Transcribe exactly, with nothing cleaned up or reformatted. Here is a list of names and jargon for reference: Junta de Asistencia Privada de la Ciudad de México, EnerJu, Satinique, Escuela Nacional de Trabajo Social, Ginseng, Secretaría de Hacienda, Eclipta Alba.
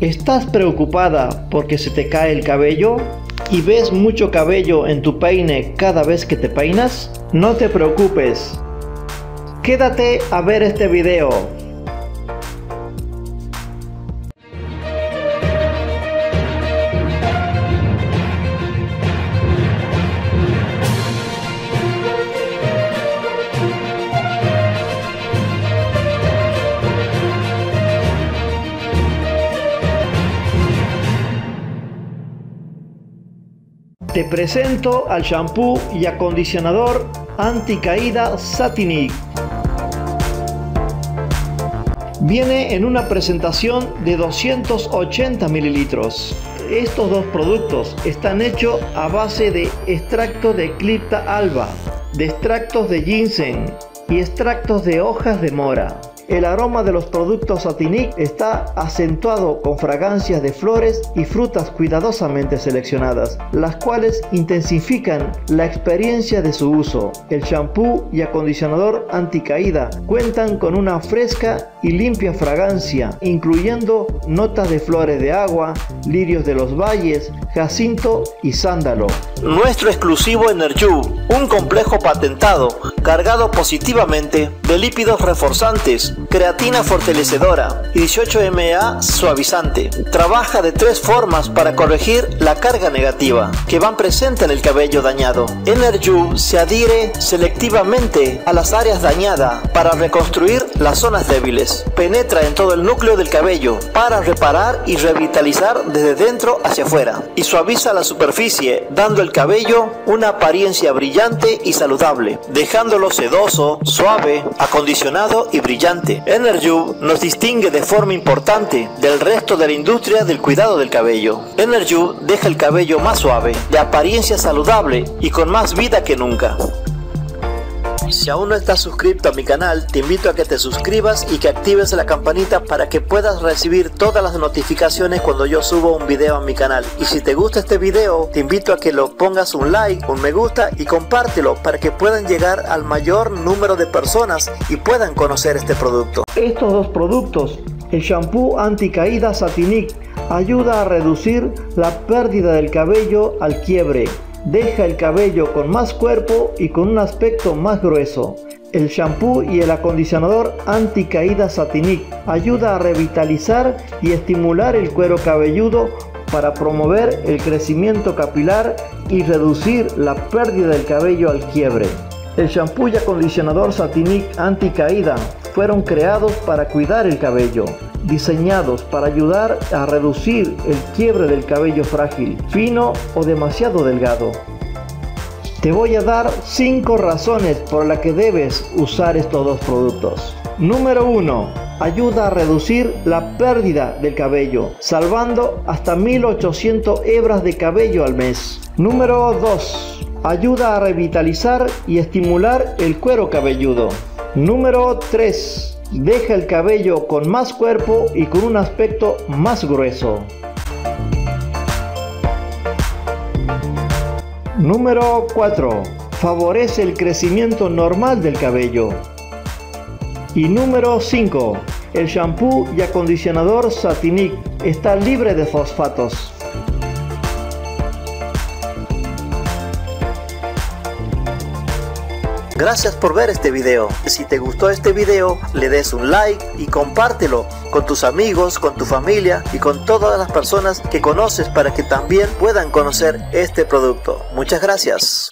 ¿Estás preocupada porque se te cae el cabello y ves mucho cabello en tu peine cada vez que te peinas? No te preocupes, quédate a ver este video. Te presento al shampoo y acondicionador anticaída Satinique. Viene en una presentación de doscientos ochenta mililitros. Estos dos productos están hechos a base de extracto de Eclipta Alba, de extractos de Ginseng y extractos de hojas de mora. El aroma de los productos Satinique está acentuado con fragancias de flores y frutas cuidadosamente seleccionadas, las cuales intensifican la experiencia de su uso. El shampoo y acondicionador anticaída cuentan con una fresca y limpia fragancia, incluyendo notas de flores de agua, lirios de los valles, jacinto y sándalo. Nuestro exclusivo EnerJu, un complejo patentado, cargado positivamente de lípidos reforzantes, creatina fortalecedora y dieciocho M A suavizante. Trabaja de tres formas para corregir la carga negativa que van presente en el cabello dañado. EnerJu se adhiere selectivamente a las áreas dañadas para reconstruir las zonas débiles. Penetra en todo el núcleo del cabello para reparar y revitalizar desde dentro hacia afuera, y suaviza la superficie dando al cabello una apariencia brillante y saludable, dejándolo sedoso, suave, acondicionado y brillante. EnerJu nos distingue de forma importante del resto de la industria del cuidado del cabello. EnerJu deja el cabello más suave, de apariencia saludable y con más vida que nunca. Si aún no estás suscrito a mi canal, te invito a que te suscribas y que actives la campanita para que puedas recibir todas las notificaciones cuando yo subo un video a mi canal. Y si te gusta este video, te invito a que lo pongas un like, un me gusta y compártelo para que puedan llegar al mayor número de personas y puedan conocer este producto. Estos dos productos, el shampoo anticaída Satinique, ayuda a reducir la pérdida del cabello al quiebre. Deja el cabello con más cuerpo y con un aspecto más grueso. El shampoo y el acondicionador anticaída Satinique ayuda a revitalizar y estimular el cuero cabelludo para promover el crecimiento capilar y reducir la pérdida del cabello al quiebre. El shampoo y acondicionador Satinique anticaída fueron creados para cuidar el cabello, diseñados para ayudar a reducir el quiebre del cabello frágil, fino o demasiado delgado. Te voy a dar cinco razones por las que debes usar estos dos productos. Número uno. Ayuda a reducir la pérdida del cabello, salvando hasta mil ochocientas hebras de cabello al mes. Número dos. Ayuda a revitalizar y estimular el cuero cabelludo. Número tres. Deja el cabello con más cuerpo y con un aspecto más grueso. Número cuatro. Favorece el crecimiento normal del cabello. Y número cinco. El shampoo y acondicionador Satinique está libre de fosfatos. Gracias por ver este video. Si te gustó este video, le des un like y compártelo con tus amigos, con tu familia y con todas las personas que conoces para que también puedan conocer este producto. Muchas gracias.